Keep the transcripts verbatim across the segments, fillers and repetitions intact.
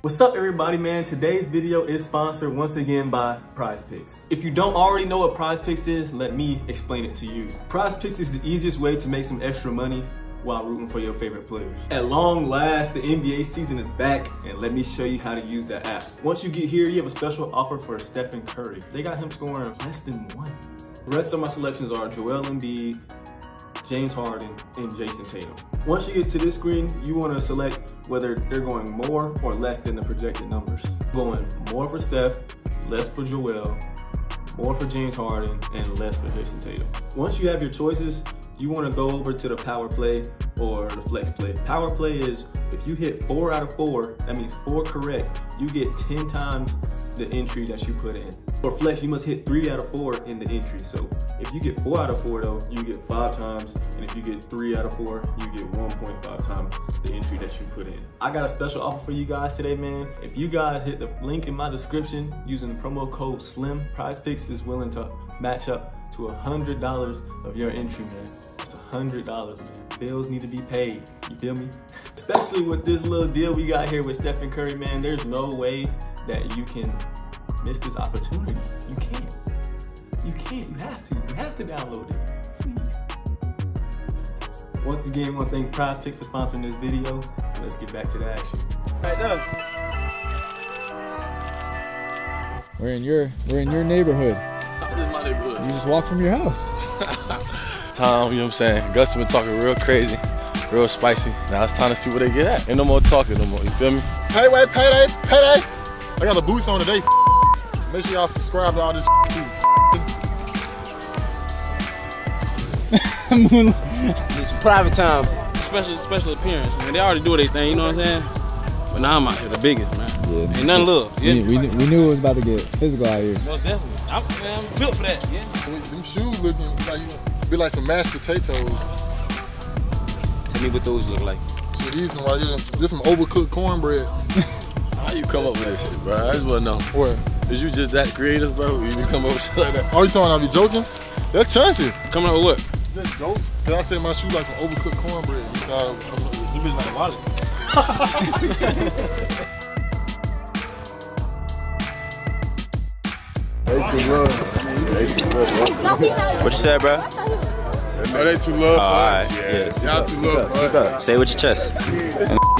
What's up everybody, man? Today's video is sponsored once again by Prize Picks. If you don't already know what Prize Picks is, let me explain it to you. Prize Picks is the easiest way to make some extra money while rooting for your favorite players. At long last, the N B A season is back, and let me show you how to use that app. Once you get here, you have a special offer for Stephen Curry. They got him scoring less than one. The rest of my selections are Joel Embiid, James Harden, and Jason Tatum. Once you get to this screen, you want to select whether they're going more or less than the projected numbers. Going more for Steph, less for Joel, more for James Harden, and less for Jason Tatum. Once you have your choices, you want to go over to the power play or the flex play. Power play is if you hit four out of four, that means four correct, you get ten times the entry that you put in. For flex, you must hit three out of four in the entry. So if you get four out of four though, you get five times. And if you get three out of four, you get one point five times the entry that you put in. I got a special offer for you guys today, man. If you guys hit the link in my description using the promo code SLIM, Prize Picks is willing to match up to one hundred dollars of your entry, man. It's one hundred dollars, man. Bills need to be paid, you feel me? Especially with this little deal we got here with Stephen Curry, man, there's no way that you can miss this opportunity. You can't. You can't. You have to. You have to download it. Please. Once again, I want to thank Prize Picks for sponsoring this video. Let's get back to the action. Right now. We're in your we're in your neighborhood. This is my neighborhood. You just walked from your house. Tom, you know what I'm saying? Gus been talking real crazy, real spicy. Now it's time to see where they get at. Ain't no more talking no more, you feel me? Payday, payday, payday. I got the boots on today. Make sure y'all subscribe to all this too. It's private time. Special special appearance, man. They already do their thing, you know what I'm saying? But now I'm out here the biggest, man. Yeah, ain't nothing little. Yeah. We, we, we knew it was about to get physical out here. Most definitely. I'm, man, I'm built for that, yeah. Them shoes looking like you be like some mashed potatoes. Tell me what those look like. So these some right here, this some overcooked cornbread. How you come up with that shit, bro? I just wanna know. What? Is you just that creative, bro? You come up with shit like that? Oh, you talking I be joking? That's Chauncey. Coming up with what? Just jokes. Cause I said my shoe like some overcooked cornbread. You be like a wallet. They too love. What you said, bro? No, they too love. Alright, yeah. Y'all too love. Say it with your chest.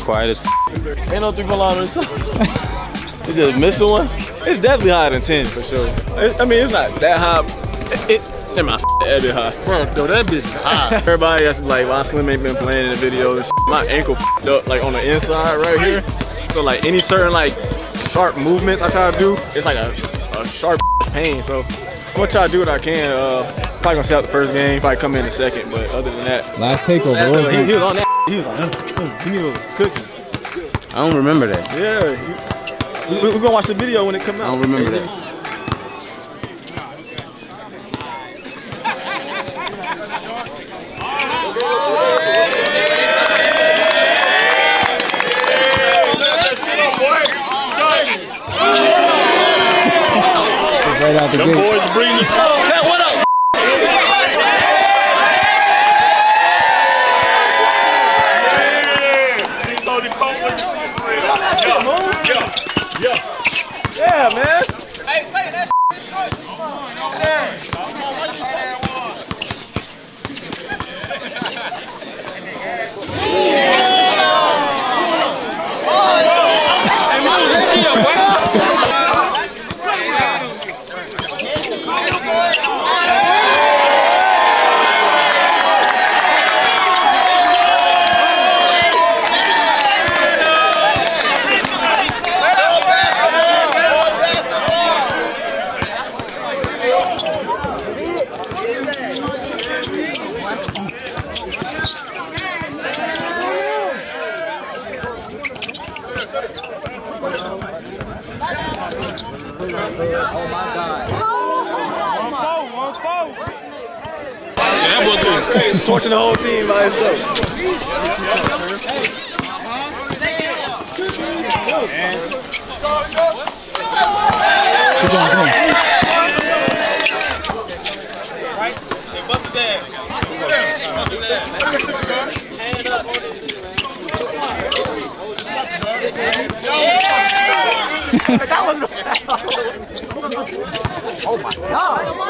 Quiet as f. Ain't no three kilometers. You just missing one? It's definitely higher than ten for sure. It, I mean, it's not that high. It, it, it might f be high. Bro, no, that bitch high. Everybody else like, why Slim ain't been playing in the video and shit. My ankle f***ed up like on the inside right here. So like any certain like sharp movements I try to do, it's like a, a sharp pain. So I'm gonna try to do what I can. Uh, probably gonna sit out the first game, probably come in the second, but other than that. Last takeover. He, he was on that. He was like, he was cooking. I don't remember that. Yeah. He, We're we gonna watch the video when it comes out. I don't remember that. Right out the gate. Them boys bring the song. Hey, what up? Yeah, man. Hey, play that shit short. What? Oh my God. One four, one four. Yeah, that boy torching the whole team by himself. That was a foul. Oh my God. Come on.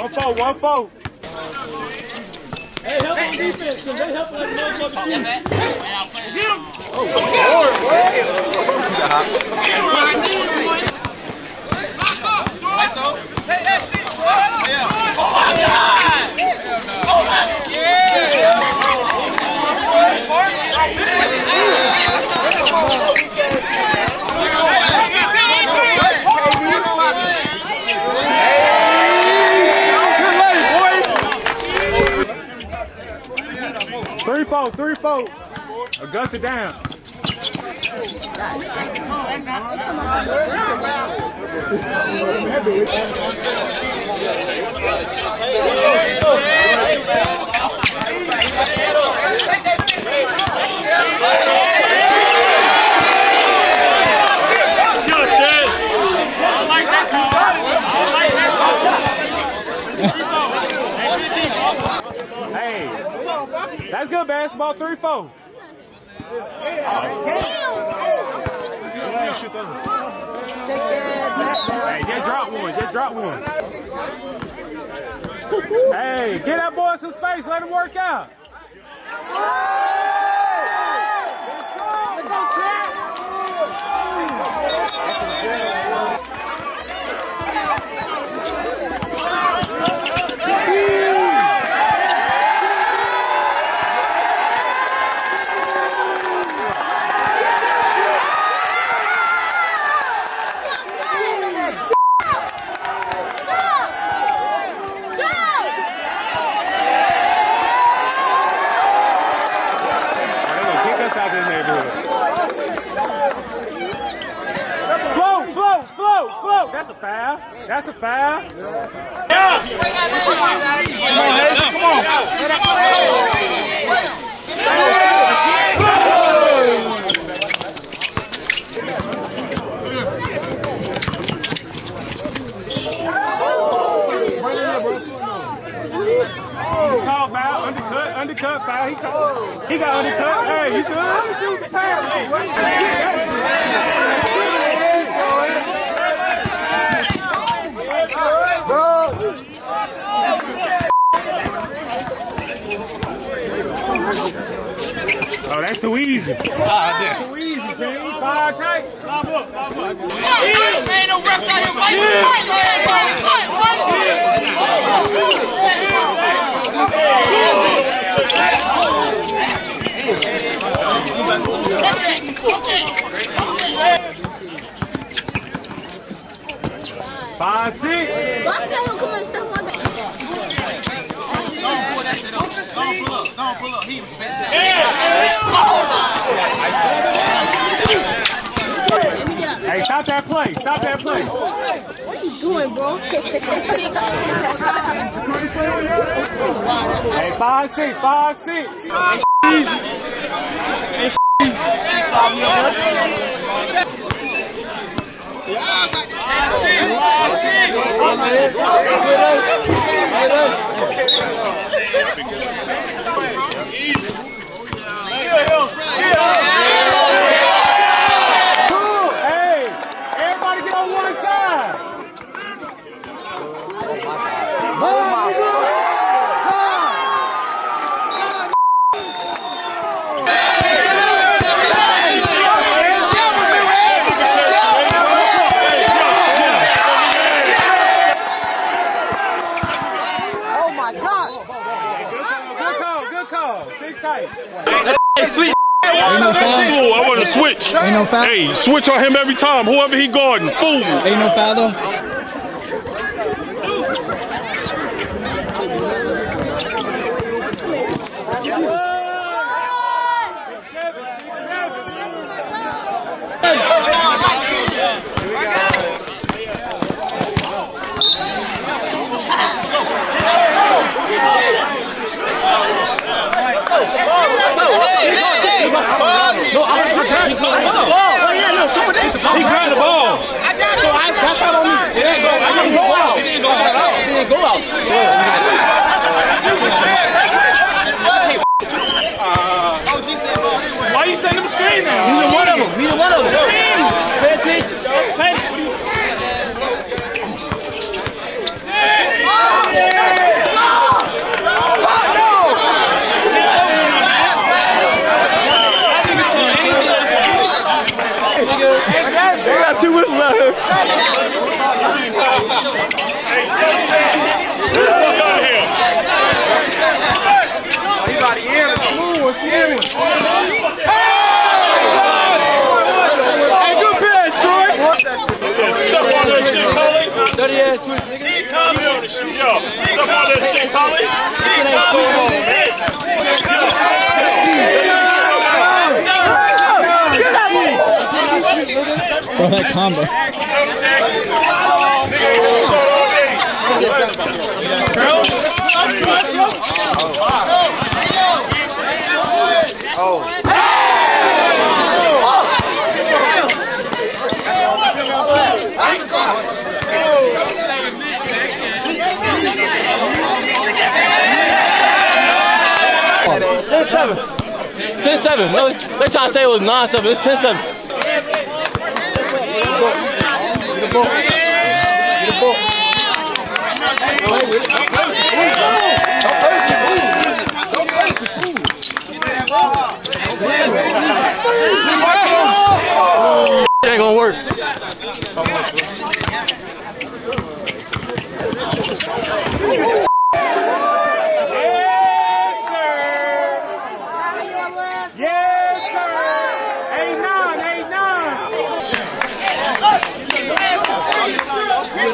One four, one four. Hey, help on defense. They help us motherfucking team. Get him. Oh, God. Take that shit. Oh my God. Oh my God. Yeah. Three-four, three-four. Augusta down. That's good basketball, three four. Hey, just drop one, just drop one. Hey, get that boy some space, let him work out. That's a foul. Yeah. Yeah. Come on. Call foul, undercut, undercut foul. He got, he got undercut. Hey, you good? Pass. Oh, that's too easy. Oh, that's too easy, man. Five tight. Five up. Five up. Man, no reps out here. Fight, fight, fight, fight, fight, fight. Five, six. Come on, step on that. Don't pull up. Don't pull up. He bent down. Hey, stop that play. Stop that play. What are you doing, bro? Hey, five, six, five, six. Cool. Hey, everybody get on one side. Oh my God. Good call, good call. Six tight. I want to switch. Ain't no foul. Hey, switch on him every time. Whoever he guarding, fool. Ain't no foul though. Hey. hey, no, I was prepared to call the ball. Oh, yeah, no, someone did the ball. He grabbed the ball. I got it. So I, that's how I don't need it. Didn't go out. It didn't go out. It didn't go out. Why are you sending him a screen now? Neither one of them. Neither one of them. Screen. Pay attention. Let's play. What are you doing? Two with love. Hey, get the fuck out of here. Oh, you got to hear him. What's he hearing? Hey, good pass, Troy. Step on that shit, Collie. Dirty ass shit. See Collie on the shoe, y'all. Step on that shit, Collie. See Collie. Bro, that combo. Oh. Oh. ten seven. ten seven. Really? They trying to say it was nine seven. It's ten seven. Get the ball. Get the ball. Oh, it ain't gonna work. Yes, sir. Yes, sir. Ain't none, ain't none. Good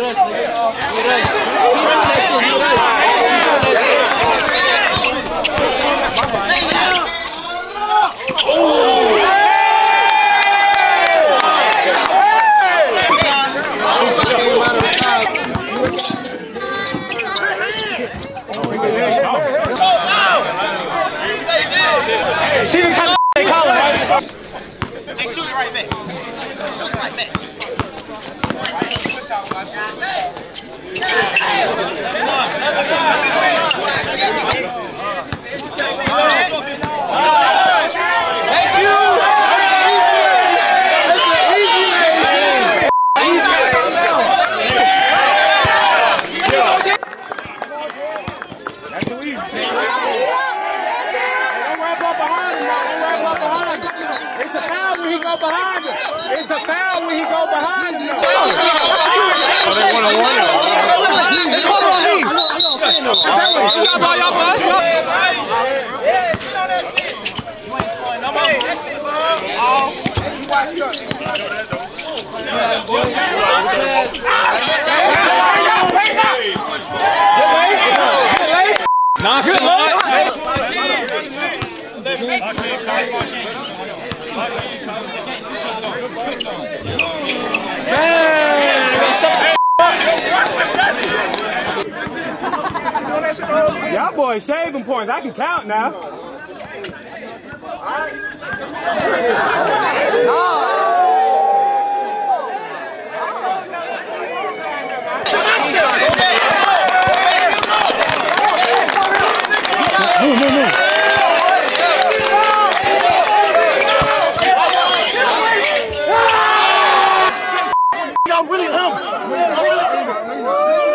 she didn't have to call it right. Hey, shoot it right back. Shoot it right back. Y'all boys saving points. I can count now. No, no, no. Y'all really humble.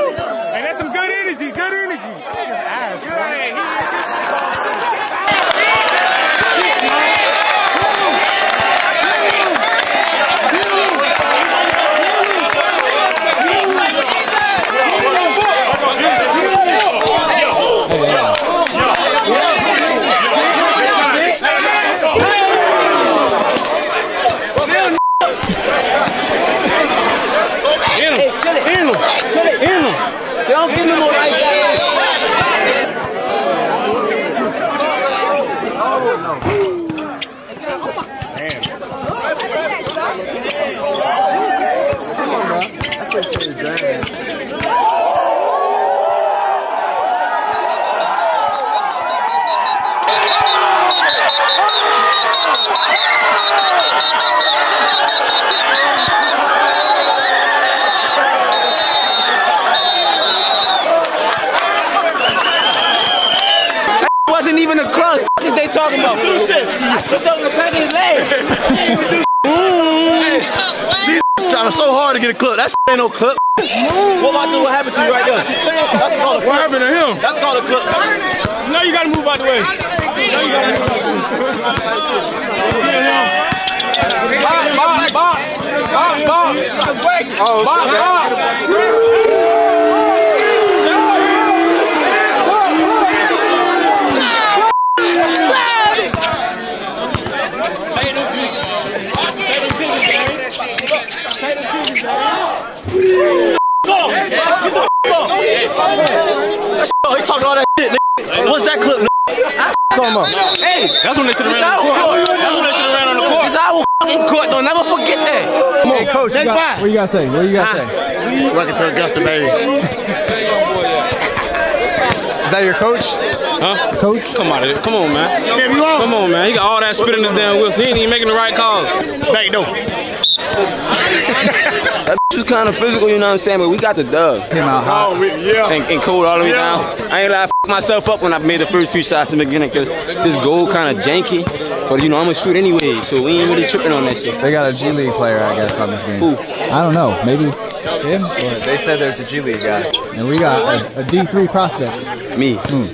And that's some good energy, good energy. Ass, took over the back of his leg. He didn't even do shit. These trying so hard to get a clip. That shit ain't no clip. What about you? What happened to you right there? That's called a clip. What happened to him? That's called a clip. You know you gotta move out the way. You know you gotta move out the way. Bob, Bob, Bob, Bob, Bob. Oh, Bob, Bob. What's that clip? Hey, that's when they should have ran on the court. That's when they should have ran on the court. It's our fucking court. Don't never forget that. Come on, coach. You got, what you got to say? What you got to huh? say? Welcome to Augusta, baby. Is that your coach? Huh? Coach? Come on, dude. Come on, man. Come on, man. He got all that spit in his damn whistle. He ain't even making the right calls. Back door. That was kind of physical, you know what I'm saying? But we got the dub. Came out hot. Oh, we, yeah. And, and cold all the way yeah. down. I ain't like I f***ed myself up when I made the first few shots in the beginning because this goal kind of janky. But, you know, I'm going to shoot anyway, so we ain't really tripping on that shit. They got a G League player, I guess, on this game. Who? I don't know. Maybe him? Yeah, they said there's a G League guy. And we got a, a D three prospect. Me. Mm.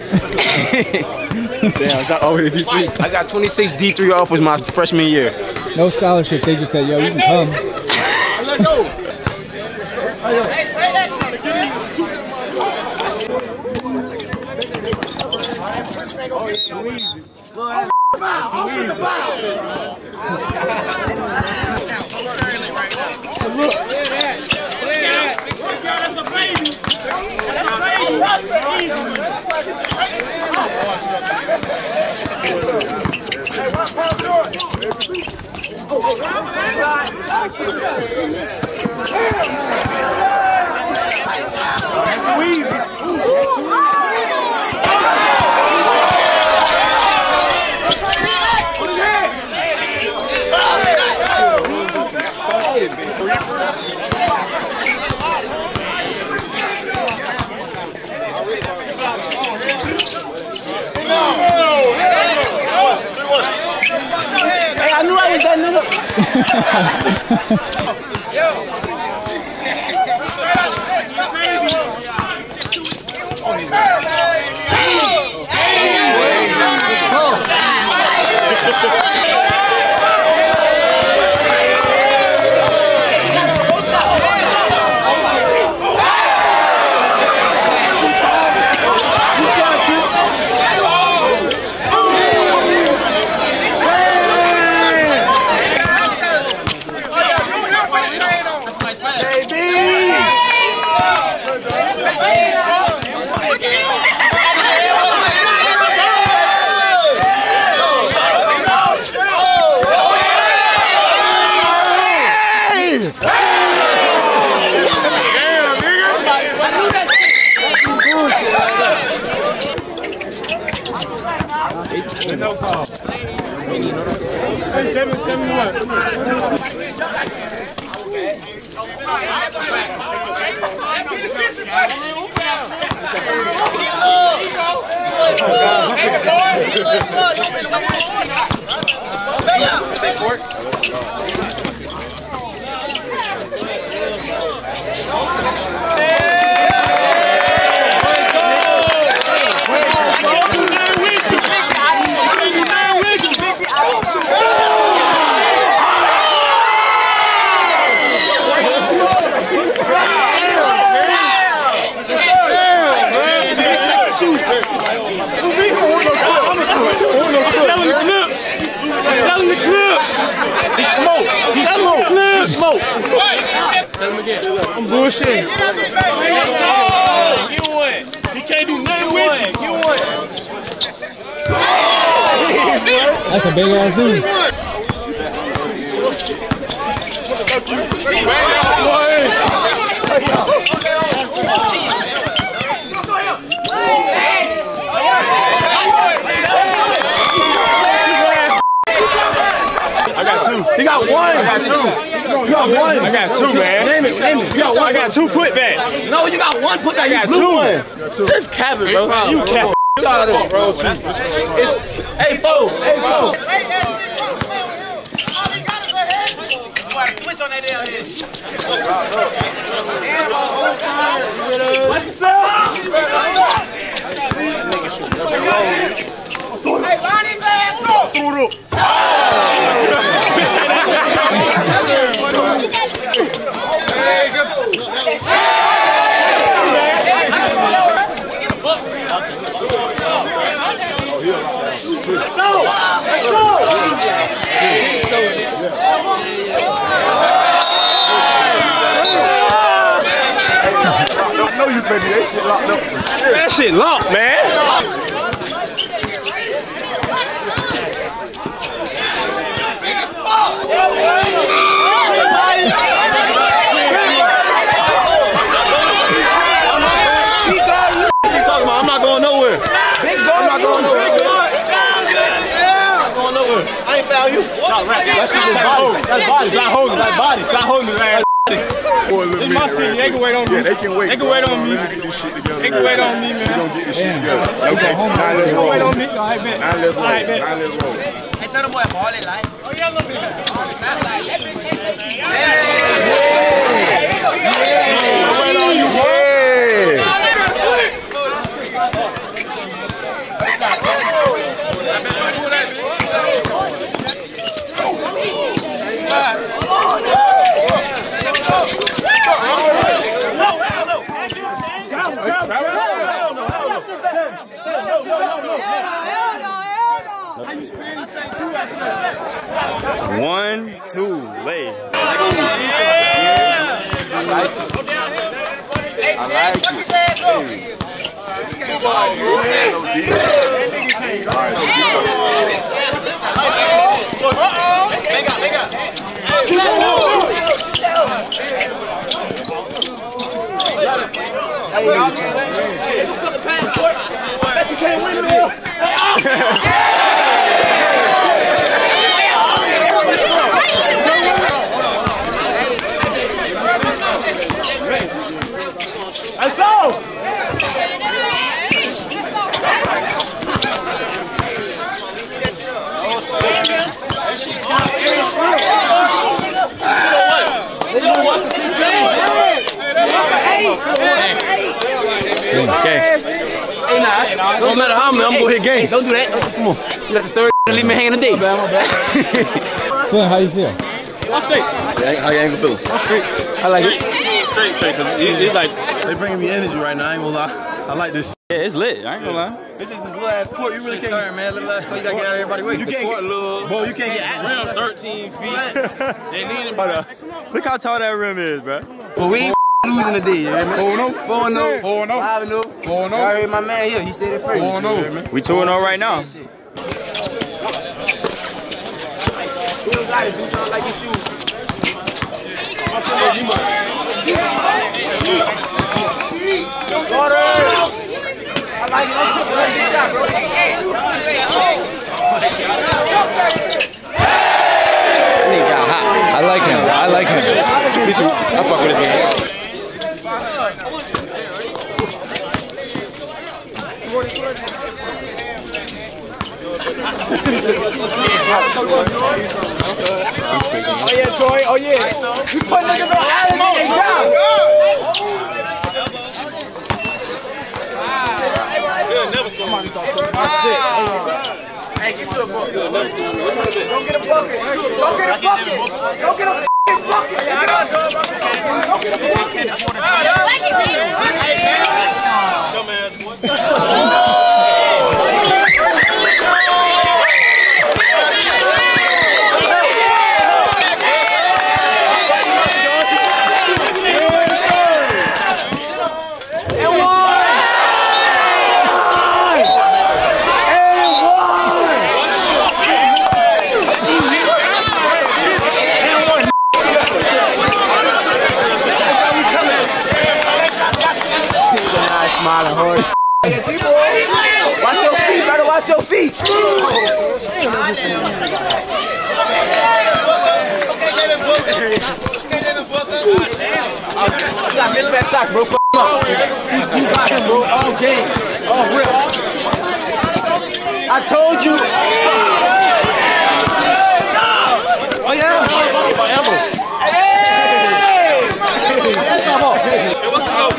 Damn, I got already D three. I got twenty-six D three offers my freshman year. No scholarship. They just said, yo, you can come. Let go. Hey, play that shit, man. Oh, Oh, I knew I was done, no, no. That's a big ass dude. I got two. He got one. I got two. You got one. I got two, man. Name it. Name it. You got one. I got two putbacks. No, you got one putback. I got two. This cabin, bro. You cabin. y'all to bro. Hey, fool. Hey, fool. Switch on that down here. What's up? Hey, Lonnie's ass up. Hey, good. Hey. Let's go! Let's go! Don't know you, baby. That shit locked up. That shit locked, man. What you talking about? I'm not going nowhere. I'm not going nowhere. I ain't found you. That's just body. That's body. It's not holding. That's body. It's not holding his ass. It's my city. They can wait on me. Yeah, they can wait. They can wait on me. They can wait on me, man. We're gonna get this shit together. Okay, now let's roll. They can wait on me. All right, man. Now let's roll. Now let's roll. Hey, tell them what ball they like. Oh, yeah, look at One, two, lay. Yeah. I like it. I like it. Uh-oh. Let's go! Don't matter how many, I'm gonna hit game. Don't do that. Come on. You got the third leave me hanging today. Slim, how you feel? I'm straight. How you ain't gonna feel? I'm straight. I like it. Straight, straight, cause it, it's like they bringing me energy right now. I ain't gonna lie, I like this. Yeah, it's lit. I ain't gonna lie. This is this little ass court. You really can't. Sorry, man. Little ass court. You gotta get out of everybody's way. You can't get little. Bro, you can't get rim thirteen feet. They need it. Look how tall that rim is, bro. But we ain't losing the day, man. Four no, four no, four no, five no, four no. I heard my man here. He said it first. Four no. We two and zero right now. You don't gotta do something like you shoot. Water! I like it. I'm tripping on this shot, bro. That nigga got hot. I like him. I like him. I fuck with him. Oh yeah, Troy. Oh yeah. You put niggas on island. Hey, down. Hey, get you a bucket. Don't get a bucket. Don't get a bucket. Don't get a f***ing bucket. Don't get a bucket. Socks, bro. F*** up. You got him, bro. All game. All real. I told you. Oh yeah. Hey. What's up?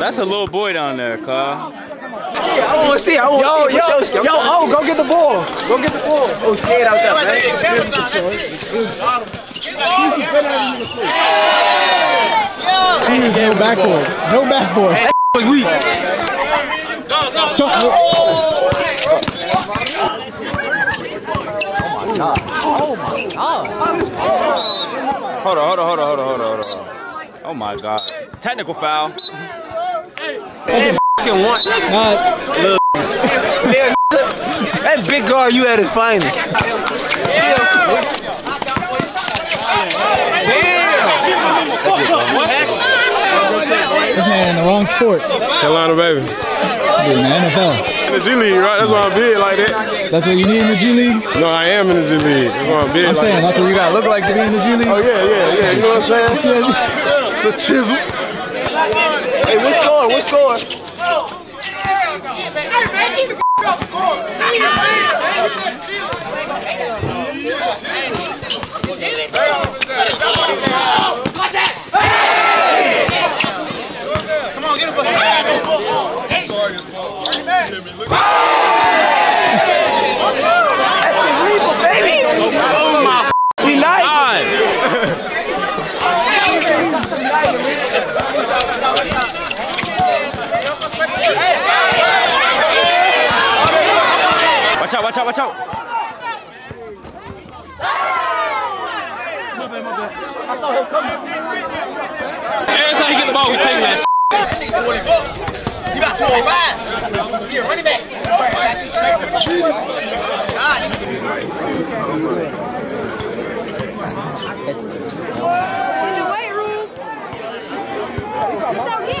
That's a little boy down there, Carl. I want to see. I want yo, to see. Yo, yo, yo, oh, go get the ball. Go get the ball. Oh, scared out there, man. He was no backboard. No backboard. That was weak. Oh my god. Oh my god. Hold on, hold on, hold on, hold on, hold on. Oh my god. Technical foul. Hey. Want. Nah. That big guard you had is final. Damn. This man in the wrong sport. Carolina, baby. In the N F L. In the G League, right? That's why I'm big like that. That's what you need in the G League? No, I am in the G League. That's why I'm big. I'm like saying, that's what you gotta look like to be in the G League. Oh, yeah, yeah, yeah. You know what I'm saying? The chisel. Hey, what's going? What's going? Watch out, watch out, watch out. I saw him coming. Every time he get the ball, we take that shit. You got twenty-five. You're a running back. In the weight room. So get back.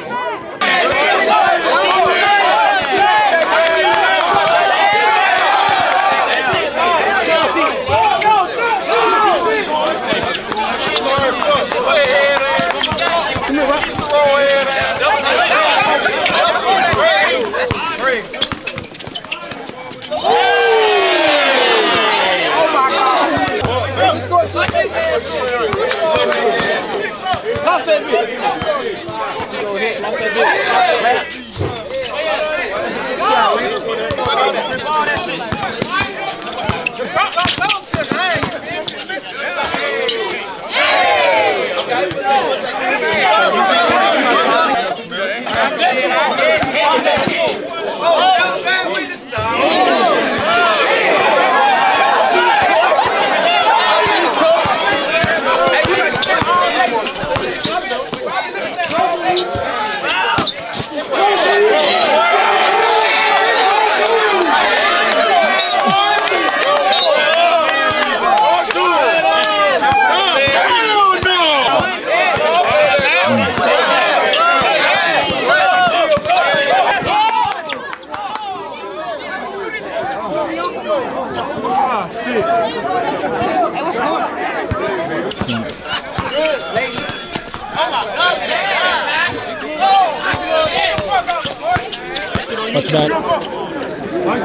Watch back.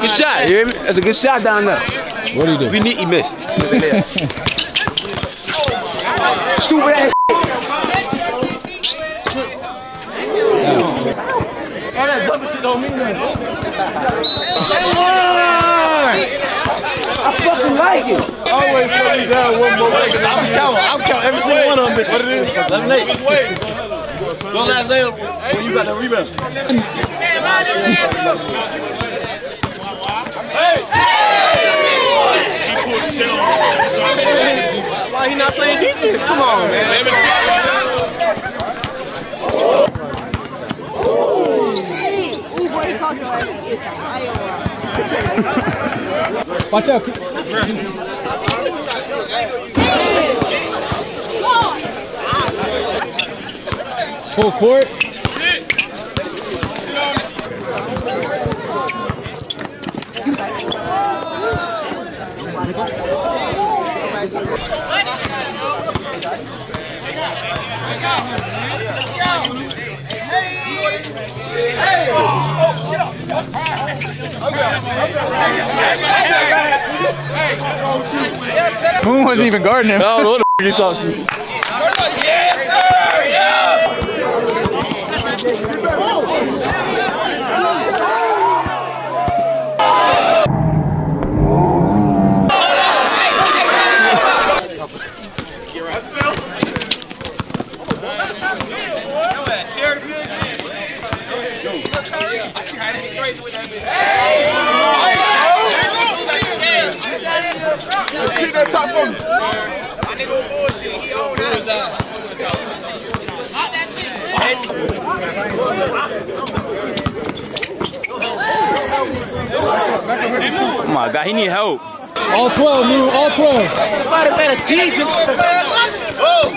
Good shot, you hear me? That's a good shot down there. What do you do? We need you miss. Stupid ass. All that dumb shit don't mean nothing. I fucking like it. Always slow me down one more way, cause I'm counting. I'm counting every single one of them. What it is? eleven eight. Don't last name when you got the rebound. Hey! Hey! Why he not playing defense? Come on, man. Watch out. Full court. Moon wasn't even guarding him. No, no, what the f*** he talking about? Oh my God, he need help. All twelve, Moon, all twelve. Might have been a teaser. Oh!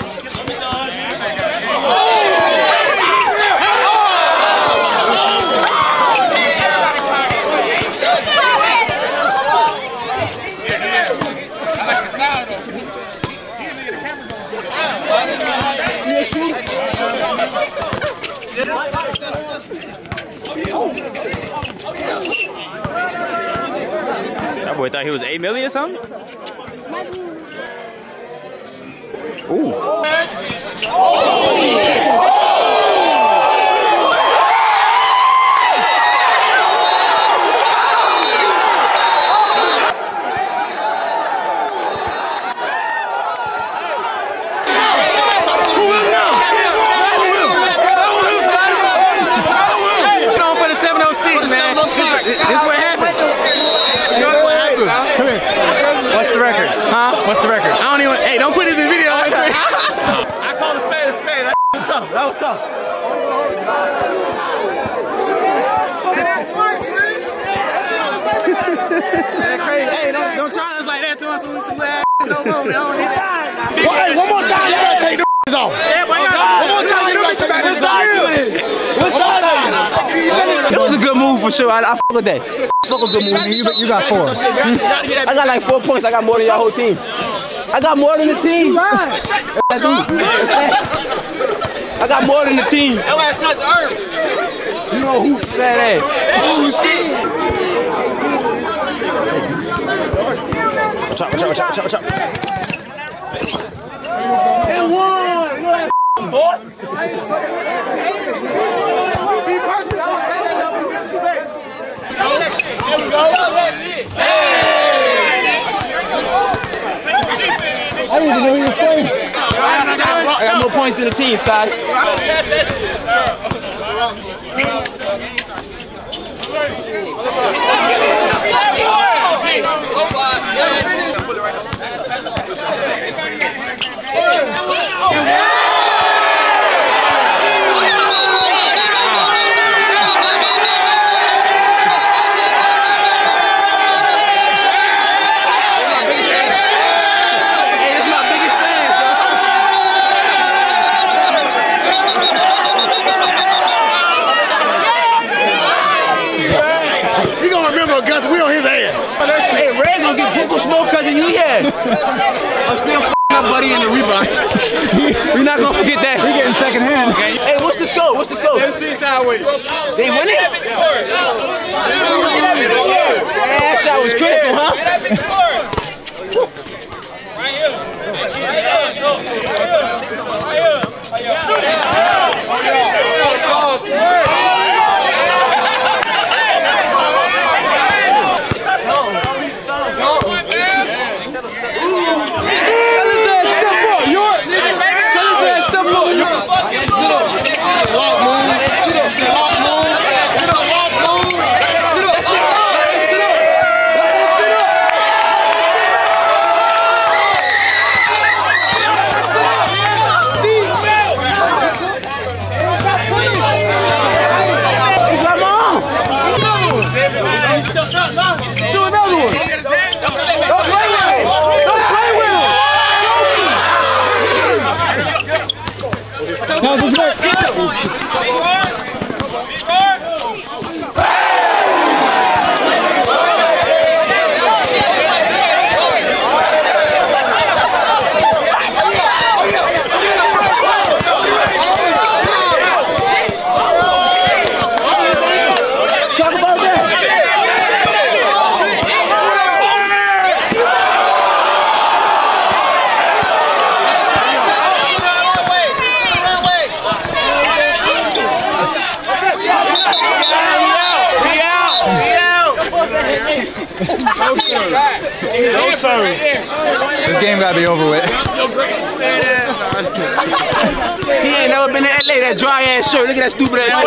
That boy thought he was eight million or something? Ooh. Oh. What's the record? I don't even, hey, don't put this in video. I, I call the spade a spade. That was tough. That was tough. That's crazy. Hey, don't, don't try us like that to us when we some last no more. We don't need time. Hey, one more time, you gotta take the f***s off. Yeah, one more time, you gotta take the f***s off. It was a good move for sure. I, I f*** with that. Fuck a good move, you, you got four. I got like four points. I got more than your whole team. I got more than the team. I got more than the team. That last touch earth. You know who that is. Oh shit. Watch out, watch out, watch out, watch out, watch out. And one, one, boy. I ain't touching it. Be person, I would say that to this debate. There we go. Hey! I didn't even know he was playing. I got more points than the team, Scott. I'm still f***ing up buddy in the rebound. We're not gonna forget that. We're getting second hand. Hey, what's the score? What's the score? M C sideways. They win it? That shot was critical, huh? Right here. Right here. Right here. Miles is back. This game gotta be over with. He ain't never been to L A, that dry ass shirt. Look at that stupid ass shirt.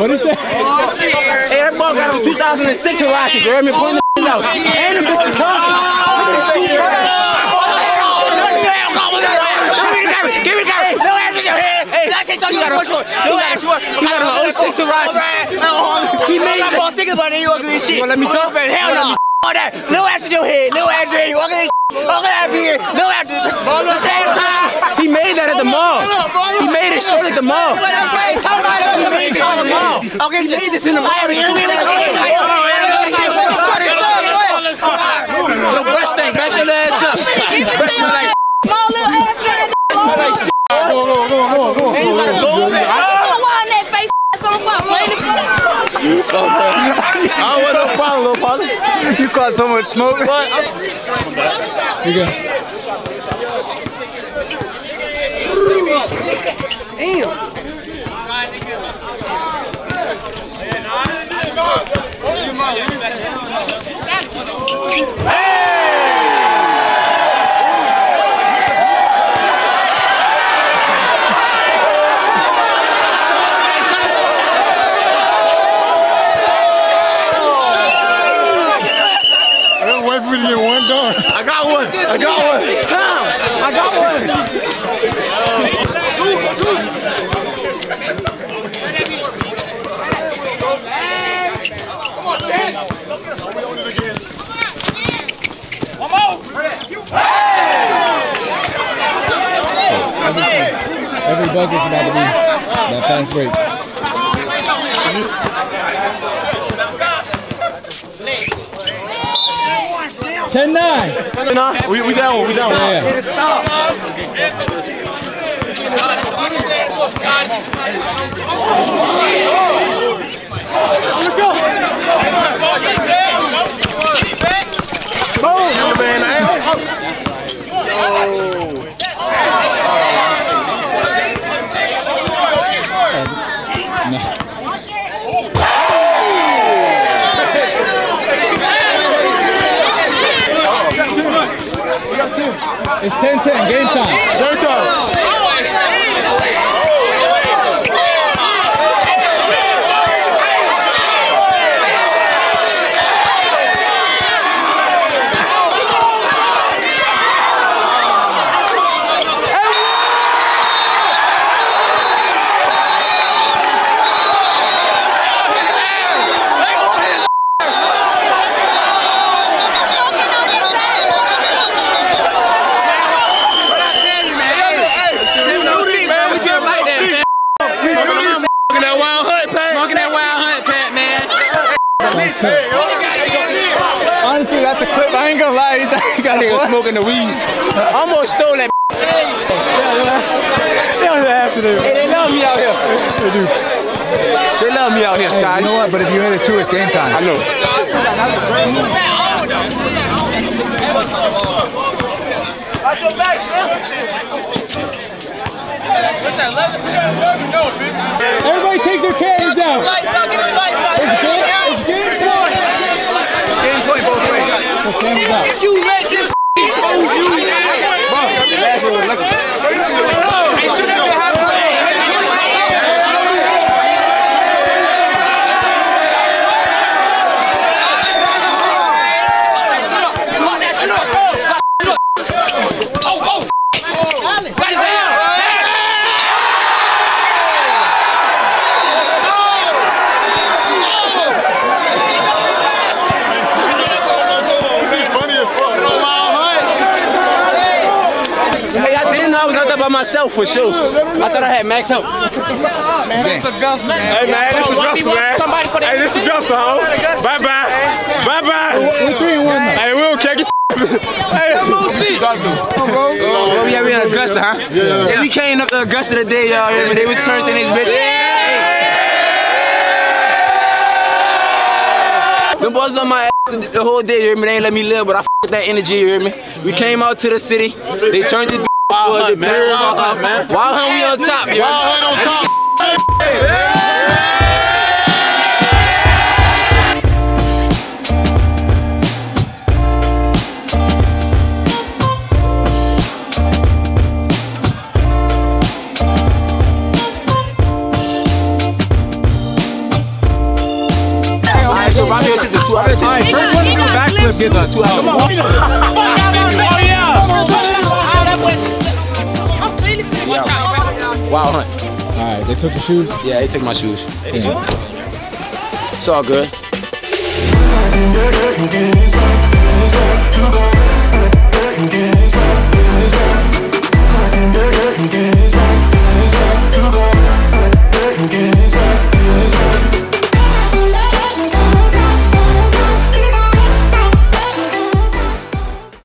What is that? Hey, that ball got from two thousand six in Rocky, girl. I mean, putting the shit out. And the bitch is talking. Look at that stupid ass. Give me the carry. No ass in your head. Hey, that shit, you gotta push one. No ass. You got an oh six in Rocky. He made that ball six, but he wasn't this shit. Let me talk, man. Hell no. That. Little after your head, little after your head, walking this shit, walking after here, little after the same time. He made that at the mall. He made it short at the mall. He made it at the mall. He made this in the mall. Your breast thing, back your ass up. Breast me like shit. Small little ass man. Breast me like shit. Go, go, go, go, go. Ain't like go over there. I don't know why that face ass on fire. Play the I want no problem, little posse. You caught so much smoke. What? Here you go. Damn. I got one. I got one. I got one. Come on, Chad. Are we on it again? Come on. Every bucket's about to be that fast break. ten nine. We, we down one, we down one. Yeah. Stop. Let's go. Boom. Man, I no. It's ten ten, game time. Game time. Smoking the weed. I almost stole that. They don't have to do. Hey, they love me out here. They do. They love me out here, hey, Scott. You know what? But if you hit it too, it's game time. I know. Everybody take their cameras out. It's game. It's game point. Game point both ways. Cameras out. You let this. Funny as fuck. by myself for sure. I thought I had max help. Man, it's Augusta, man. Hey, man, it's Augusta, man. Hey, this is Augusta, ho. Bye-bye. Bye-bye. Hey, we'll check it. Hey, oh, yeah, we in Augusta, huh? Yeah. If we came up to Augusta today, y'all hear me? They was turned in this bitch. Yeah. Them boys on my ass the whole day, you hear me? They ain't let me live, but I fucked that energy, you hear me? We came out to the city, they turned this bitch. Wild Hunt, man. Wild Hunt, man. Wild Hunt, we on top, yo. Wild Hunt on top. Yeah. Alright, first one to do backflip gets a two hour. Come on. Oh yeah! I'm cleaning for you. Wow, Hunt. Alright, they took the shoes? Yeah, they took my shoes. Yeah. It's all good.